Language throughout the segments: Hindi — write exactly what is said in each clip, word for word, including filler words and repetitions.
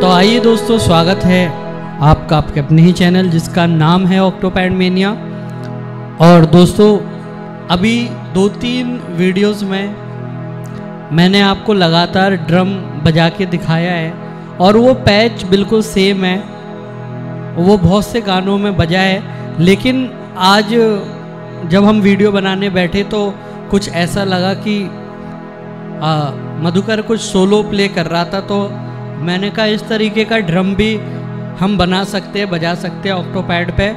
तो आइए दोस्तों, स्वागत है आपका आपके अपने ही चैनल जिसका नाम है ऑक्टोपैड मेनिया। और दोस्तों, अभी दो तीन वीडियोस में मैंने आपको लगातार ड्रम बजा के दिखाया है और वो पैच बिल्कुल सेम है, वो बहुत से गानों में बजा है। लेकिन आज जब हम वीडियो बनाने बैठे तो कुछ ऐसा लगा कि मधुकर कुछ सोलो प्ले कर रहा था, तो मैंने कहा इस तरीके का ड्रम भी हम बना सकते हैं, बजा सकते हैं ऑक्टोपैड पे।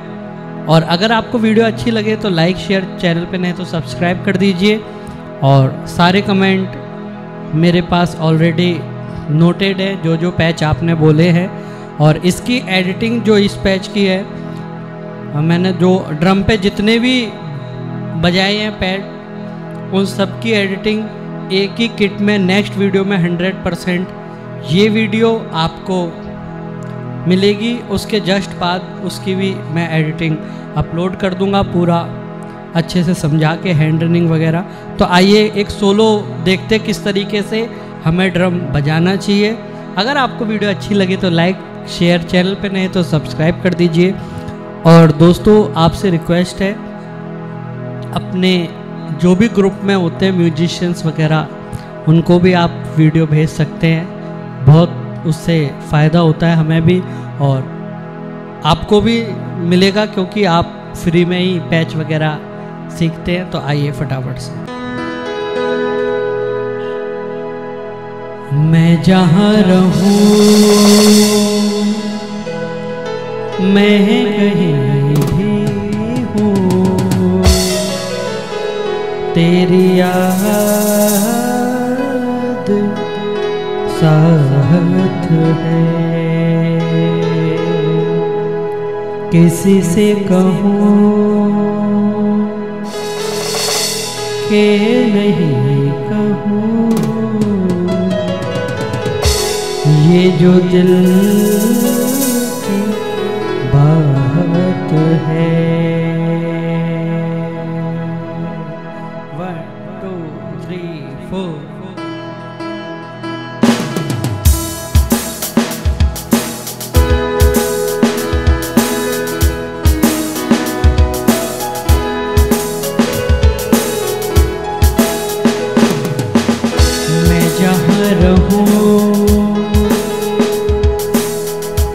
और अगर आपको वीडियो अच्छी लगे तो लाइक शेयर, चैनल पे नहीं तो सब्सक्राइब कर दीजिए। और सारे कमेंट मेरे पास ऑलरेडी नोटेड है, जो जो पैच आपने बोले हैं। और इसकी एडिटिंग जो इस पैच की है, मैंने जो ड्रम पे जितने भी बजाए हैं पैड, उन सब की एडिटिंग एक ही किट में नेक्स्ट वीडियो में हंड्रेड परसेंट ये वीडियो आपको मिलेगी। उसके जस्ट बाद उसकी भी मैं एडिटिंग अपलोड कर दूंगा, पूरा अच्छे से समझा के, हैंड रनिंग वगैरह। तो आइए एक सोलो देखते किस तरीके से हमें ड्रम बजाना चाहिए। अगर आपको वीडियो अच्छी लगे तो लाइक शेयर, चैनल पे नहीं तो सब्सक्राइब कर दीजिए। और दोस्तों, आपसे रिक्वेस्ट है, अपने जो भी ग्रुप में होते हैं म्यूजिशियंस वगैरह, उनको भी आप वीडियो भेज सकते हैं, बहुत उससे फ़ायदा होता है हमें भी और आपको भी मिलेगा, क्योंकि आप फ्री में ही पैच वगैरह सीखते हैं। तो आइए फटाफट से। मैं जहाँ रहूं, मैं कहीं भी हूँ, तेरी याद साथ है। किसी से कहूँ के नहीं कहूँ, ये जो दिल की बात है। One two three four.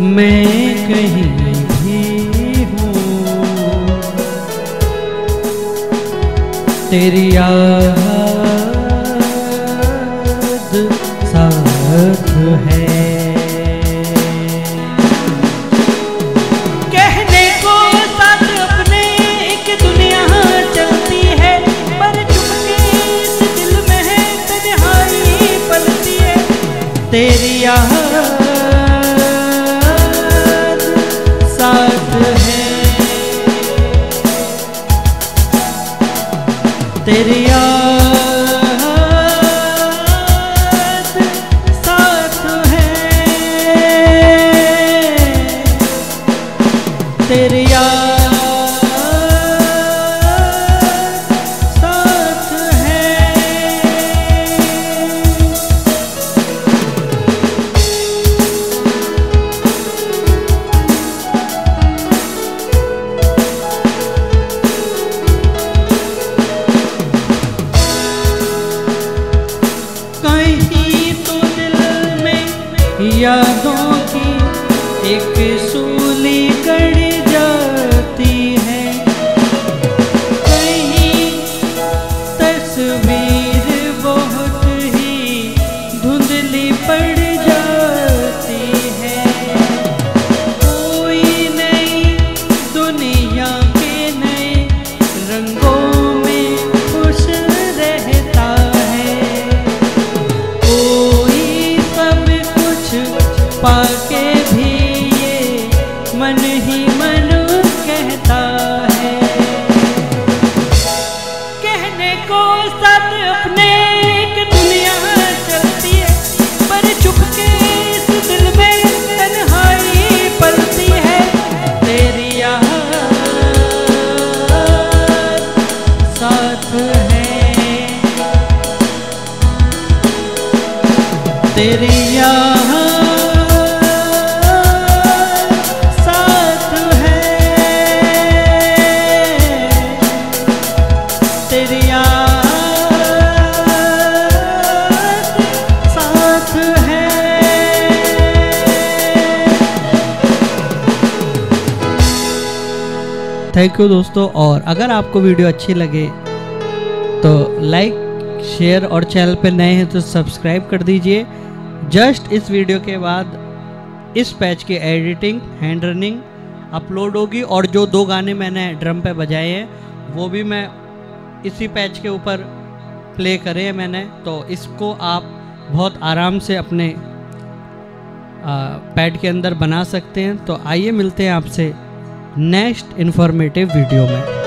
मैं कहीं भी हूँ, तेरी याद साथ है। कहने को साथ अपने एक दुनिया चलती है, पर चुपके इस दिल में है तन्हाई पलती है। तेरी याद तेरी याद साथ है, तेरी याद साथ है। यादों की एक सूली गढ़ जाती है, कहीं तस्वीर बहुत ही धुंधली पड़ जाती है। कोई नई दुनिया के नए रंगों में खुश रहता है, कोई सब कुछ पाके भी ये मन ही मन कहता है। कहने को साथ अपने एक दुनिया चलती है, पर चुपके इस दिल में तन्हाई पलती है। तेरी याद साथ है, तेरी याद थैंक यू दोस्तों। और अगर आपको वीडियो अच्छी लगे तो लाइक शेयर, और चैनल पर नए हैं तो सब्सक्राइब कर दीजिए। जस्ट इस वीडियो के बाद इस पैच की एडिटिंग हैंड रनिंग अपलोड होगी, और जो दो गाने मैंने ड्रम पे बजाए हैं वो भी मैं इसी पैच के ऊपर प्ले करे हैं मैंने, तो इसको आप बहुत आराम से अपने पैड के अंदर बना सकते हैं। तो आइए मिलते हैं आपसे नेक्स्ट इन्फॉर्मेटिव वीडियो में।